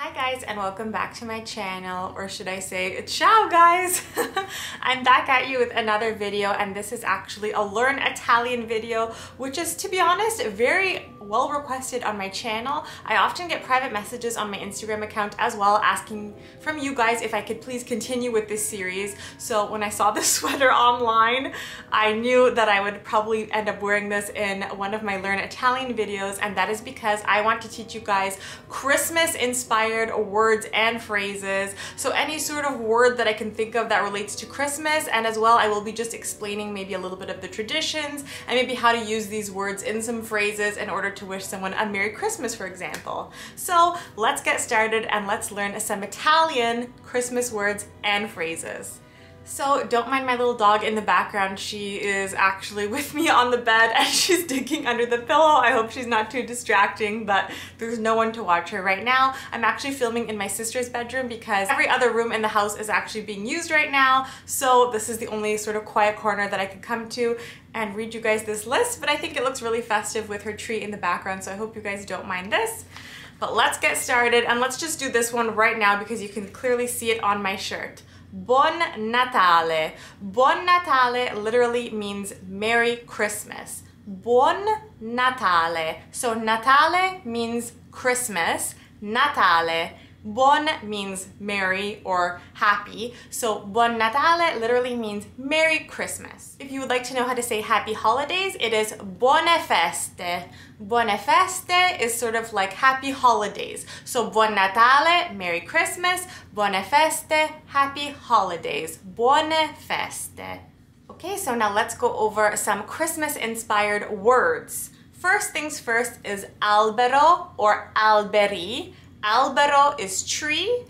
Hi guys, and welcome back to my channel, or should I say ciao guys. I'm back at you with another video, and this is actually a learn Italian video, which is, to be honest, very well requested on my channel. I often get private messages on my Instagram account as well, asking from you guys if I could please continue with this series. So when I saw this sweater online, I knew that I would probably end up wearing this in one of my learn Italian videos, and that is because I want to teach you guys Christmas inspired words and phrases. So any sort of word that I can think of that relates to Christmas, and as well I will be just explaining maybe a little bit of the traditions and maybe how to use these words in some phrases in order to wish someone a Merry Christmas, for example. So let's get started and let's learn some Italian Christmas words and phrases. So don't mind my little dog in the background. She is actually with me on the bed and she's digging under the pillow. I hope she's not too distracting, but there's no one to watch her right now. I'm actually filming in my sister's bedroom because every other room in the house is actually being used right now. So this is the only sort of quiet corner that I could come to and read you guys this list, but I think it looks really festive with her tree in the background, so I hope you guys don't mind this. But let's get started, and let's just do this one right now because you can clearly see it on my shirt. Buon Natale. Buon Natale literally means Merry Christmas. Buon Natale. So Natale means Christmas. Natale. Buon means merry or happy. So Buon Natale literally means Merry Christmas. If you would like to know how to say happy holidays, it is Buone Feste. Buone Feste is sort of like happy holidays. So Buon Natale, Merry Christmas. Buone Feste, happy holidays. Buone Feste. Okay, so now let's go over some Christmas-inspired words. First things first is albero or alberi. Albero is tree,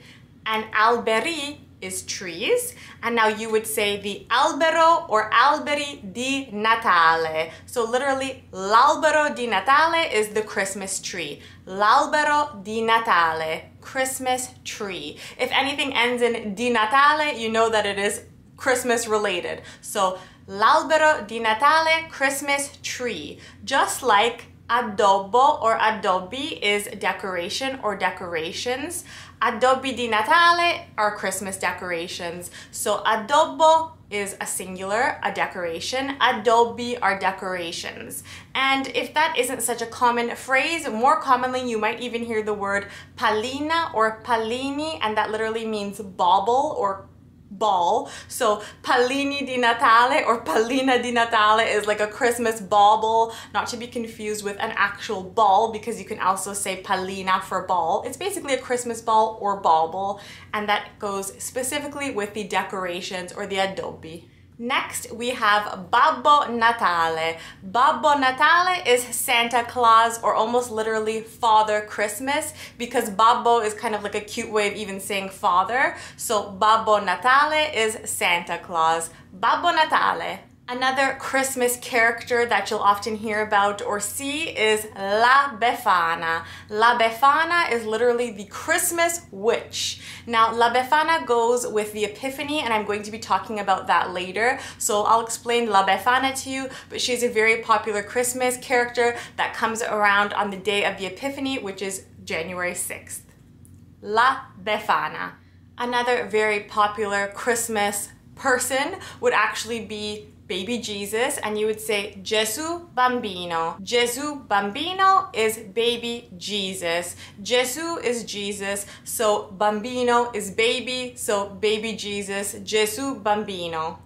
and alberi is trees. And now you would say the albero or alberi di Natale. So literally, l'albero di Natale is the Christmas tree. L'albero di Natale, Christmas tree. If anything ends in di Natale, you know that it is Christmas related. So l'albero di Natale, Christmas tree. Just like addobbo or addobbi is decoration or decorations. Addobbi di Natale are Christmas decorations. So addobbo is a singular, a decoration. Addobbi are decorations. And if that isn't such a common phrase, more commonly you might even hear the word pallina or pallini, and that literally means bauble or ball. So pallini di Natale or pallina di Natale is like a Christmas bauble, not to be confused with an actual ball, because you can also say pallina for ball. It's basically a Christmas ball or bauble, and that goes specifically with the decorations or the addobbi. Next, we have Babbo Natale. Babbo Natale is Santa Claus, or almost literally Father Christmas, because Babbo is kind of like a cute way of even saying father. So Babbo Natale is Santa Claus. Babbo Natale. Another Christmas character that you'll often hear about or see is La Befana. La Befana is literally the Christmas witch. Now, La Befana goes with the Epiphany, and I'm going to be talking about that later. So I'll explain La Befana to you, but she's a very popular Christmas character that comes around on the day of the Epiphany, which is January 6th. La Befana. Another very popular Christmas person would actually be Baby Jesus, and you would say Gesù Bambino. Gesù Bambino is baby Jesus. Gesù is Jesus, so Bambino is baby, so baby Jesus, Gesù Bambino.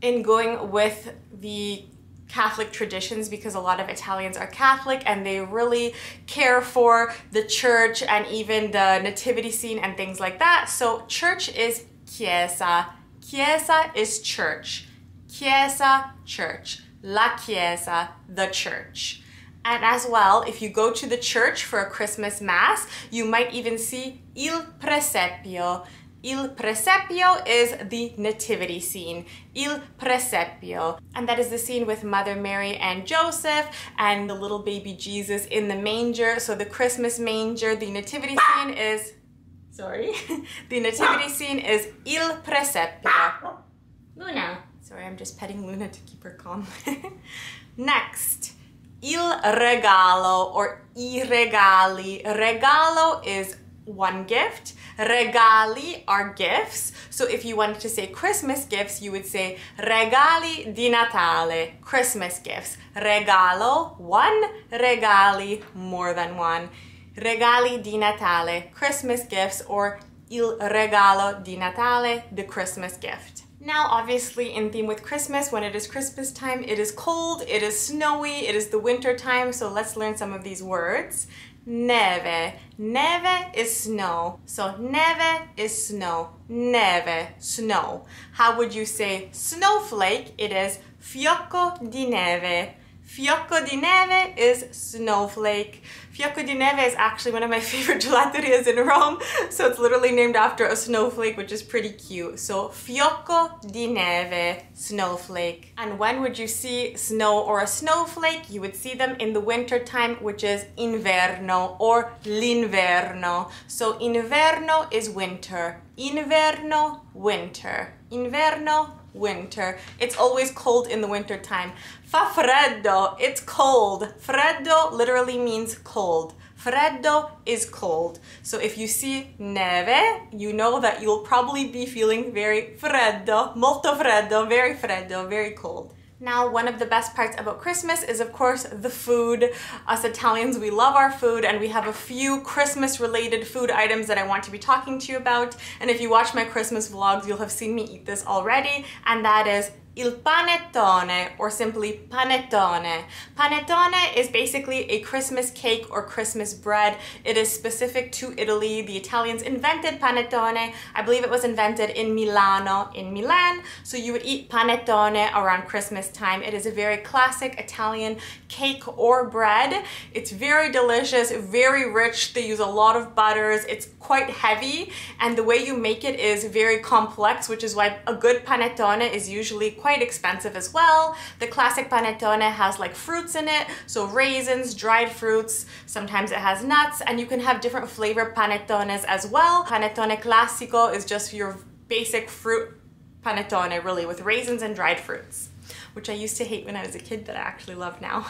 In going with the Catholic traditions, because a lot of Italians are Catholic and they really care for the church and even the nativity scene and things like that. So church is chiesa. Chiesa is church. Chiesa, church. La chiesa, the church. And as well, if you go to the church for a Christmas mass, you might even see il presepio. Il presepio is the nativity scene. Il presepio. And that is the scene with Mother Mary and Joseph and the little baby Jesus in the manger. So the Christmas manger, the nativity scene is... Sorry. The nativity scene is il presepio. Luna. Sorry, I'm just petting Luna to keep her calm. Next, il regalo or i regali. Regalo is one gift. Regali are gifts. So if you wanted to say Christmas gifts, you would say regali di Natale, Christmas gifts. Regalo, one. Regali, more than one. Regali di Natale, Christmas gifts, or il regalo di Natale, the Christmas gift. Now, obviously, in theme with Christmas, when it is Christmas time, it is cold, it is snowy, it is the winter time, so let's learn some of these words. Neve. Neve is snow. So, neve is snow. Neve, snow. How would you say snowflake? It is fiocco di neve. Fiocco di neve is snowflake. Fiocco di neve is actually one of my favorite gelaterias in Rome, so it's literally named after a snowflake, which is pretty cute. So fiocco di neve, snowflake. And when would you see snow or a snowflake? You would see them in the winter time, which is inverno or l'inverno. So inverno is winter. Inverno, winter. Inverno, winter. It's always cold in the winter time. Fa freddo, it's cold. Freddo literally means cold. Freddo is cold. So if you see neve, you know that you'll probably be feeling very freddo, molto freddo, very cold. Now, one of the best parts about Christmas is, of course, the food. Us Italians, we love our food, and we have a few Christmas-related food items that I want to be talking to you about. And if you watch my Christmas vlogs, you'll have seen me eat this already, and that is il panettone, or simply panettone. Panettone is basically a Christmas cake or Christmas bread. It is specific to Italy. The Italians invented panettone. I believe it was invented in Milano, in Milan. So you would eat panettone around Christmas time. It is a very classic Italian cake or bread. It's very delicious, very rich. They use a lot of butters. It's quite heavy, and the way you make it is very complex, which is why a good panettone is usually quite expensive as well. The classic panettone has like fruits in it, so raisins, dried fruits, sometimes it has nuts, and you can have different flavor panettones as well. Panettone classico is just your basic fruit panettone, really, with raisins and dried fruits, which I used to hate when I was a kid, but I actually love now.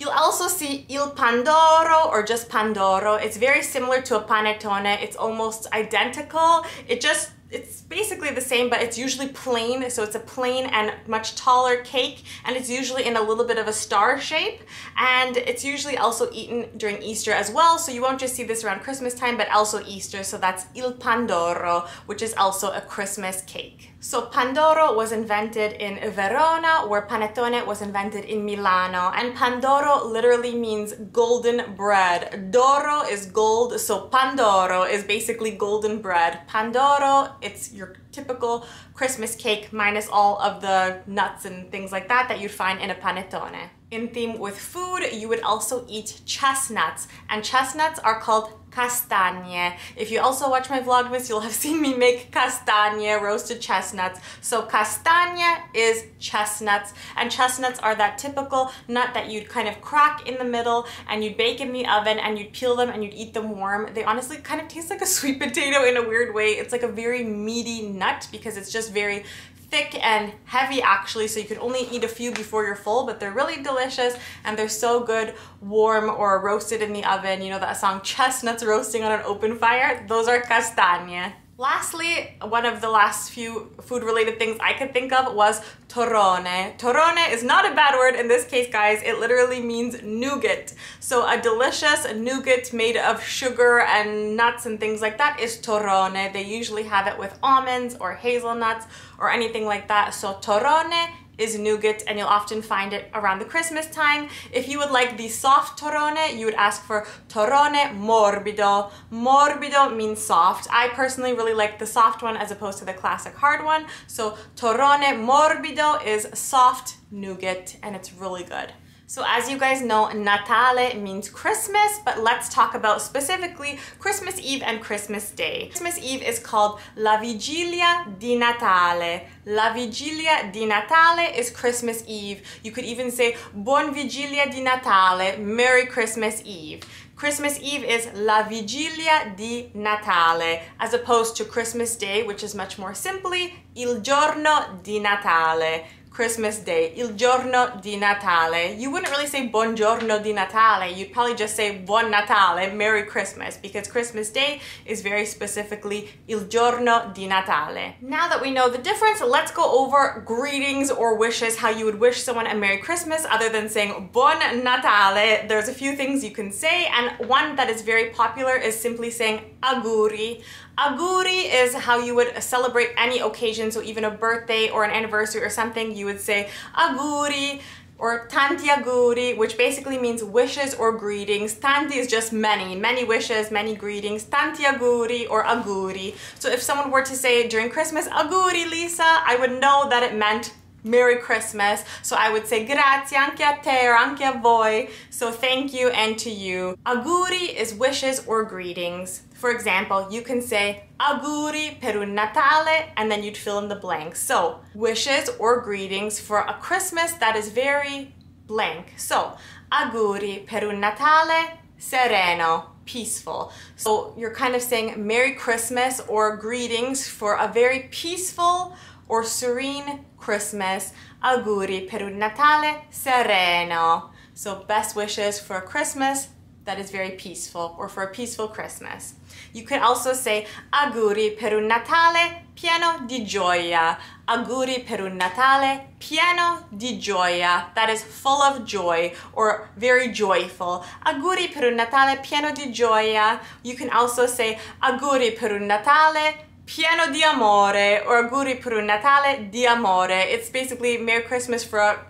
You'll also see il pandoro, or just pandoro. It's very similar to a panettone. It's almost identical. It's basically the same, but it's usually plain, so it's a plain and much taller cake, and it's usually in a little bit of a star shape, and it's usually also eaten during Easter as well, so you won't just see this around Christmas time, but also Easter, so that's il pandoro, which is also a Christmas cake. So pandoro was invented in Verona, where panettone was invented in Milano, and pandoro literally means golden bread. Doro is gold, so pandoro is basically golden bread. Pandoro, it's your typical Christmas cake minus all of the nuts and things like that that you'd find in a panettone. In theme with food, you would also eat chestnuts, and chestnuts are called castagne. If you also watch my Vlogmas, you'll have seen me make castagne, roasted chestnuts. So castagne is chestnuts, and chestnuts are that typical nut that you'd kind of crack in the middle, and you'd bake in the oven, and you'd peel them, and you'd eat them warm. They honestly kind of taste like a sweet potato in a weird way. It's like a very meaty nut because it's just very thick and heavy, actually, so you can only eat a few before you're full, but they're really delicious, and they're so good warm or roasted in the oven. You know that song, Chestnuts Roasting on an Open Fire? Those are castagne. Lastly, one of the last few food-related things I could think of was torrone. Torrone is not a bad word in this case, guys. It literally means nougat. So a delicious nougat made of sugar and nuts and things like that is torrone. They usually have it with almonds or hazelnuts or anything like that. So torrone is nougat, and you'll often find it around the Christmas time. If you would like the soft torrone, you would ask for torrone morbido. Morbido means soft. I personally really like the soft one as opposed to the classic hard one. So torrone morbido is soft nougat, and it's really good. So as you guys know, Natale means Christmas, but let's talk about specifically Christmas Eve and Christmas Day. Christmas Eve is called La Vigilia di Natale. La Vigilia di Natale is Christmas Eve. You could even say Buon Vigilia di Natale, Merry Christmas Eve. Christmas Eve is La Vigilia di Natale, as opposed to Christmas Day, which is much more simply Il Giorno di Natale. Christmas Day, il giorno di Natale. You wouldn't really say buongiorno di Natale, you'd probably just say Buon Natale, Merry Christmas, because Christmas Day is very specifically il giorno di Natale. Now that we know the difference, let's go over greetings or wishes, how you would wish someone a Merry Christmas other than saying Buon Natale. There's a few things you can say, and one that is very popular is simply saying auguri. Auguri is how you would celebrate any occasion, so even a birthday or an anniversary or something, you would say auguri or tanti auguri, which basically means wishes or greetings. Tanti is just many, many wishes, many greetings. Tanti auguri or auguri. So if someone were to say during Christmas, auguri Lisa, I would know that it meant Merry Christmas, so I would say grazie anche a te or anche a voi, so thank you and to you. Auguri is wishes or greetings. For example, you can say auguri per un Natale and then you'd fill in the blank. So wishes or greetings for a Christmas that is very blank. So auguri per un Natale sereno, peaceful. So you're kind of saying Merry Christmas or greetings for a very peaceful or serene Christmas. Auguri per un Natale sereno. So best wishes for a Christmas that is very peaceful, or for a peaceful Christmas. You can also say auguri per un Natale pieno di gioia. Auguri per un Natale pieno di gioia. That is full of joy or very joyful. Auguri per un Natale pieno di gioia. You can also say auguri per un Natale pieno di amore, or auguri per un Natale di amore. It's basically Merry Christmas for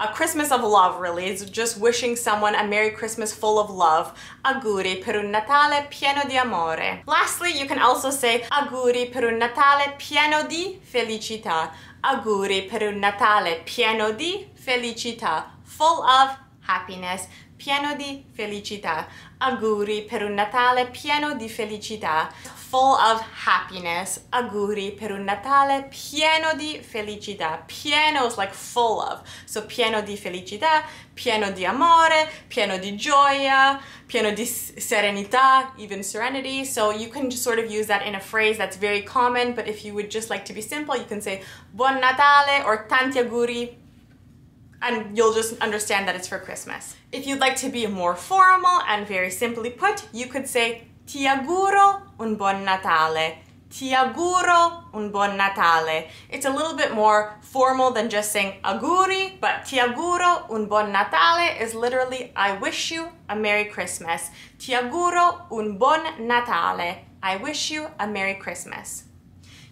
a Christmas of love, really. It's just wishing someone a Merry Christmas full of love. Auguri per un Natale pieno di amore. Lastly, you can also say auguri per un Natale pieno di felicità. Auguri per un Natale pieno di felicità. Full of happiness. Pieno di felicità. Auguri per un Natale pieno di felicità. Full of happiness. Auguri per un Natale pieno di felicità. Pieno is like full of. So pieno di felicità, pieno di amore, pieno di gioia, pieno di serenità, even serenity. So you can just sort of use that in a phrase that's very common, but if you would just like to be simple, you can say Buon Natale or tanti auguri, and you'll just understand that it's for Christmas. If you'd like to be more formal and very simply put, you could say Ti auguro un buon Natale. Ti auguro un buon Natale. It's a little bit more formal than just saying auguri, but Ti auguro un buon Natale is literally I wish you a Merry Christmas. Ti auguro un buon Natale. I wish you a Merry Christmas.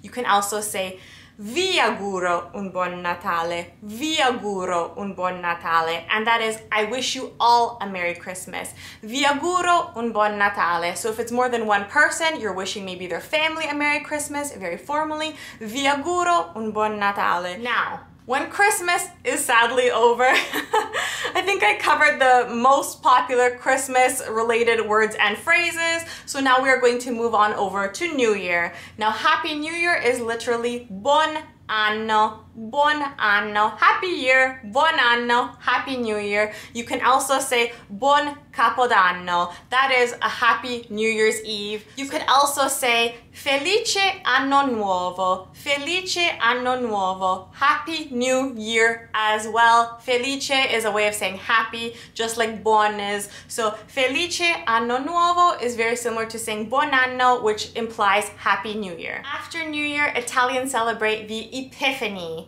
You can also say Vi auguro un buon Natale. Vi auguro un buon Natale. And that is, I wish you all a Merry Christmas. Vi auguro un buon Natale. So if it's more than one person, you're wishing maybe their family a Merry Christmas, very formally. Vi auguro un buon Natale. Now, when Christmas is sadly over, I think I covered the most popular Christmas-related words and phrases, so now we are going to move on over to New Year. Now, Happy New Year is literally Buon Anno. Buon anno, happy year, buon anno, happy new year. You can also say buon capodanno, that is a happy New Year's Eve. You could also say felice anno nuovo, happy new year as well. Felice is a way of saying happy, just like buon is. So felice anno nuovo is very similar to saying buon anno, which implies happy new year. After New Year, Italians celebrate the Epiphany.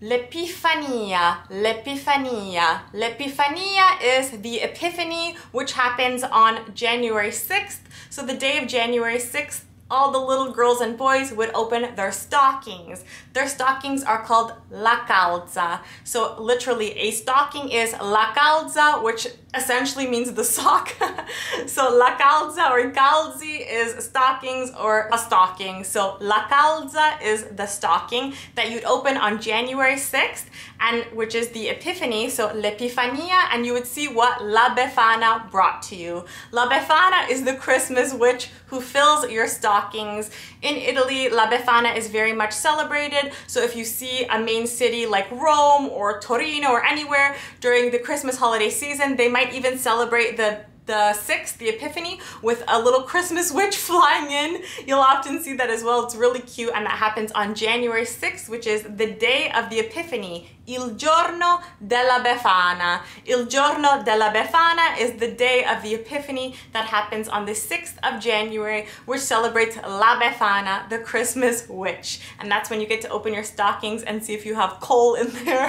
L'Epifania, l'Epifania. L'Epifania is the Epiphany, which happens on January 6th. So the day of January 6th, all the little girls and boys would open their stockings. Their stockings are called la calza. So literally a stocking is la calza, which essentially means the sock. So la calza or calzi is stockings or a stocking. So la calza is the stocking that you'd open on January 6th, and which is the Epiphany, so l'Epifania, and you would see what La Befana brought to you. La Befana is the Christmas witch who fills your stockings. In Italy, La Befana is very much celebrated, so if you see a main city like Rome or Torino or anywhere during the Christmas holiday season, they might even celebrate the the 6th, the Epiphany, with a little Christmas witch flying in. You'll often see that as well. It's really cute, and that happens on January 6th, which is the day of the Epiphany. Il giorno della Befana. Il giorno della Befana is the day of the Epiphany that happens on the 6th of January, which celebrates La Befana, the Christmas witch. And that's when you get to open your stockings and see if you have coal in there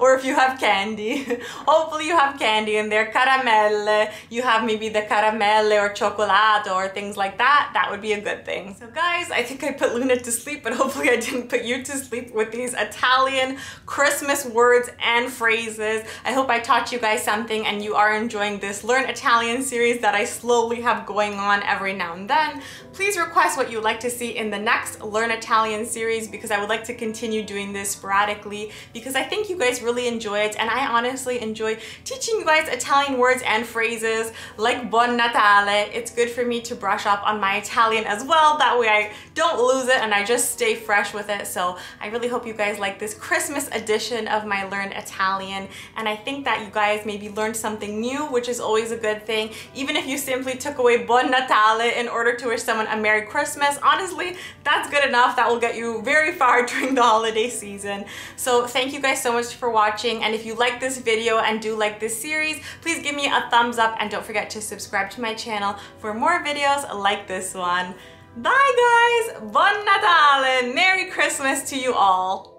or if you have candy. Hopefully you have candy in there, caramelle. You have maybe the caramelle or cioccolato or things like that. That would be a good thing. So guys, I think I put Luna to sleep, but hopefully I didn't put you to sleep with these Italian Christmas words and phrases. I hope I taught you guys something and you are enjoying this Learn Italian series that I slowly have going on every now and then. Please request what you'd like to see in the next Learn Italian series, because I would like to continue doing this sporadically, because I think you guys really enjoy it, and I honestly enjoy teaching you guys Italian words and phrases like Buon Natale. It's good for me to brush up on my Italian as well. That way I don't lose it and I just stay fresh with it. So I really hope you guys like this Christmas edition of my Learn Italian, and I think that you guys maybe learned something new, which is always a good thing. Even if you simply took away Buon Natale in order to wish someone a Merry Christmas, honestly, that's good enough. That will get you very far during the holiday season. So thank you guys so much for watching, and if you like this video and do like this series, please give me a thumbs up, and don't forget to subscribe to my channel for more videos like this one. Bye guys! Buon Natale! Merry Christmas to you all!